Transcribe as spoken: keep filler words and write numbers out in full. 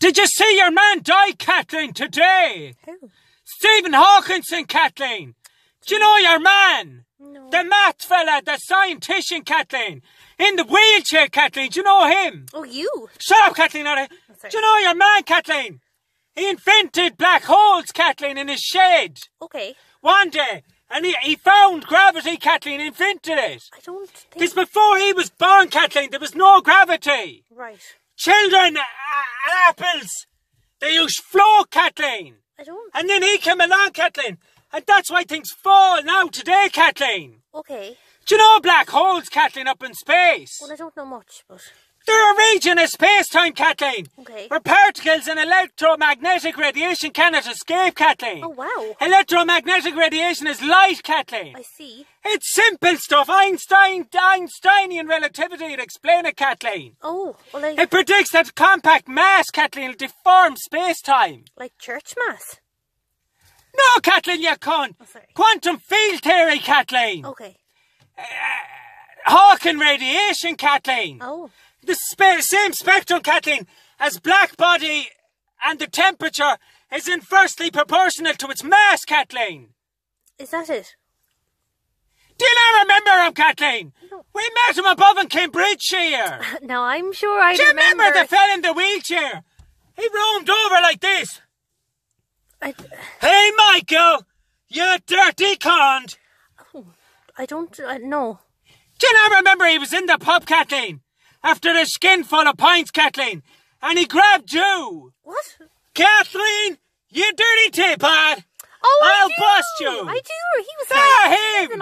Did you see your man die, Kathleen, today? Who? Stephen Hawking, Kathleen. Do you know your man? No. The maths fella, the scientist, Kathleen. In the wheelchair, Kathleen. Do you know him? Oh, you. Shut up, Kathleen. All right. Do you know your man, Kathleen? He invented black holes, Kathleen, in his shed. Okay. One day. And he, he found gravity, Kathleen, invented it. I don't think... This before he was born, Kathleen. There was no gravity. Right. Children, uh, apples, they use flow, Kathleen. I don't... And then he came along, Kathleen. And that's why things fall now today, Kathleen. Okay. Do you know black holes, Kathleen, up in space? Well, I don't know much, but... They're a region of space-time, Kathleen. Okay. Where particles and electromagnetic radiation cannot escape, Kathleen. Oh, wow. Electromagnetic radiation is light, Kathleen. I see. It's simple stuff. Einstein, Einsteinian relativity would explain it, Kathleen. Oh, well, I... It predicts that compact mass, Kathleen, will deform space-time. Like church mass? No, Kathleen, you can't. Oh, sorry. Quantum field theory, Kathleen. Okay. Uh, Hawking radiation, Kathleen. Oh. The sp same spectrum, Kathleen, as black body and the temperature is inversely proportional to its mass, Kathleen. Is that it? Do you not remember him, Kathleen? No. We met him above in Cambridgeshire. Now, I'm sure I do remember... Do you remember the fella in the wheelchair? He roamed over like this. I... Hey, Michael, you dirty cunt. Oh, I don't... Uh, no. Do you not remember he was in the pub, Kathleen? After a skinful of pints, Kathleen, and he grabbed you. What? Kathleen, you dirty teapot! Oh, I'll I do. bust you. I do. He was there. Like, he.